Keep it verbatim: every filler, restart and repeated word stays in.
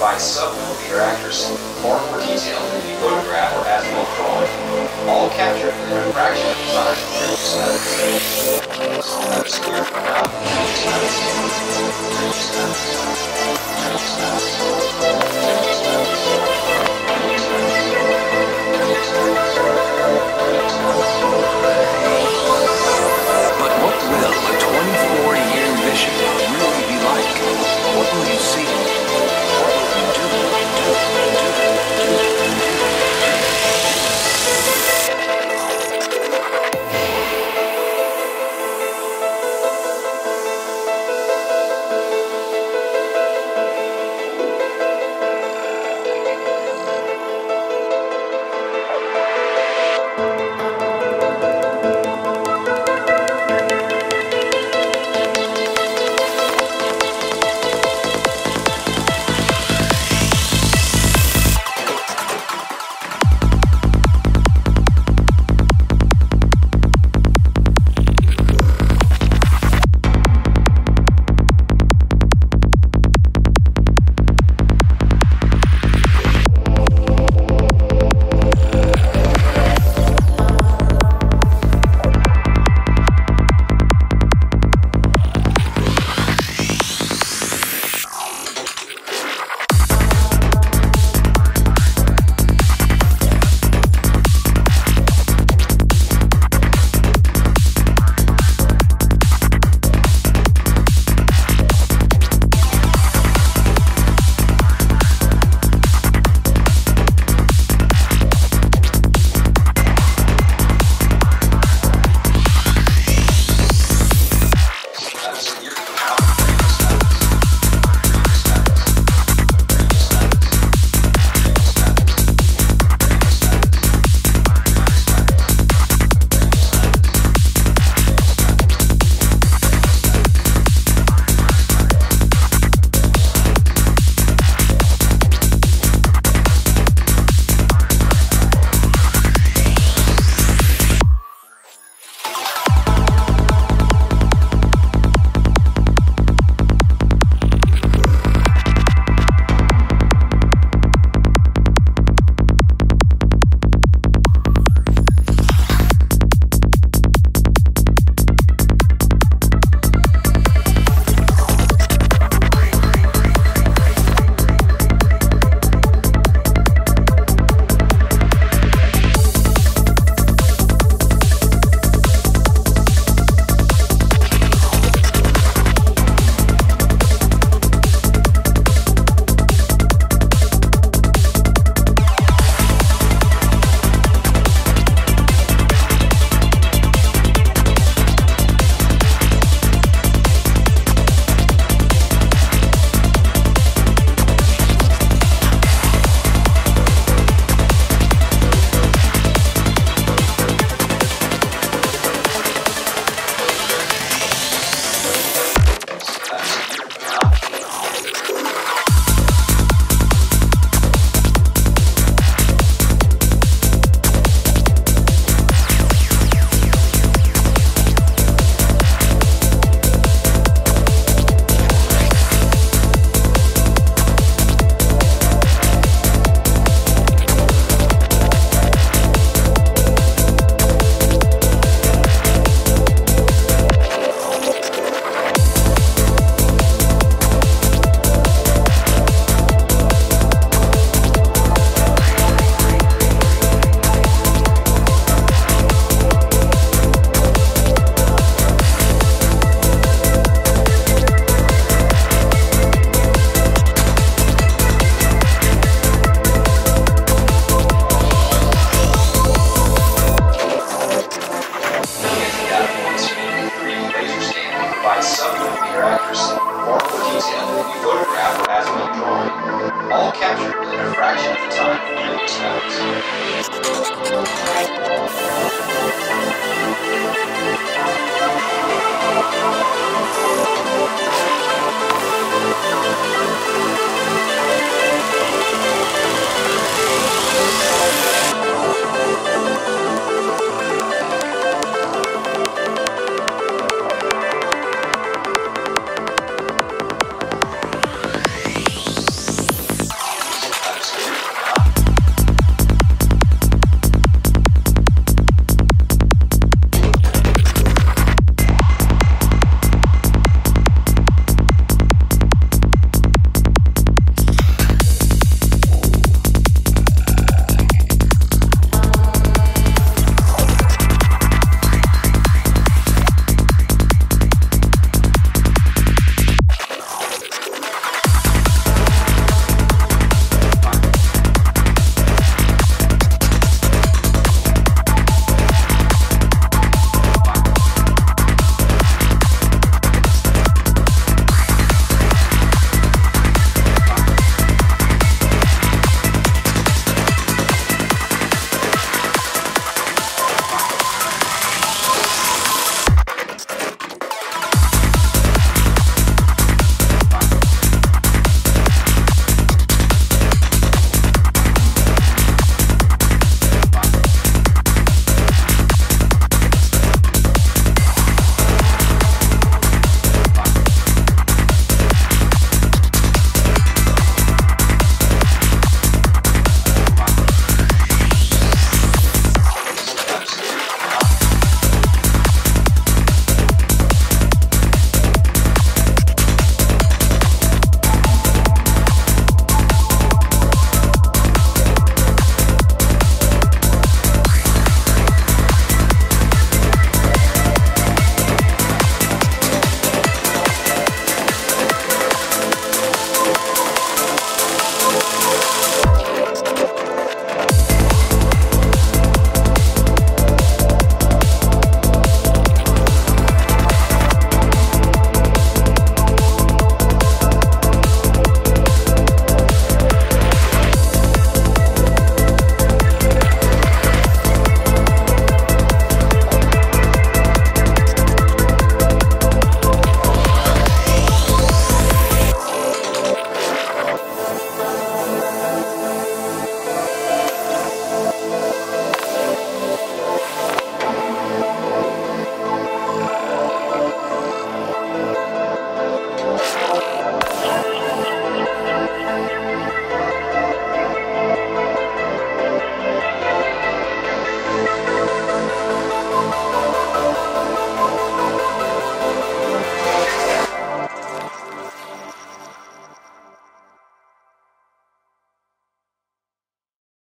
by sub-millimeter accuracy, or more detail than the photograph or azimuth drawing, all captured in a fraction of the time through seven.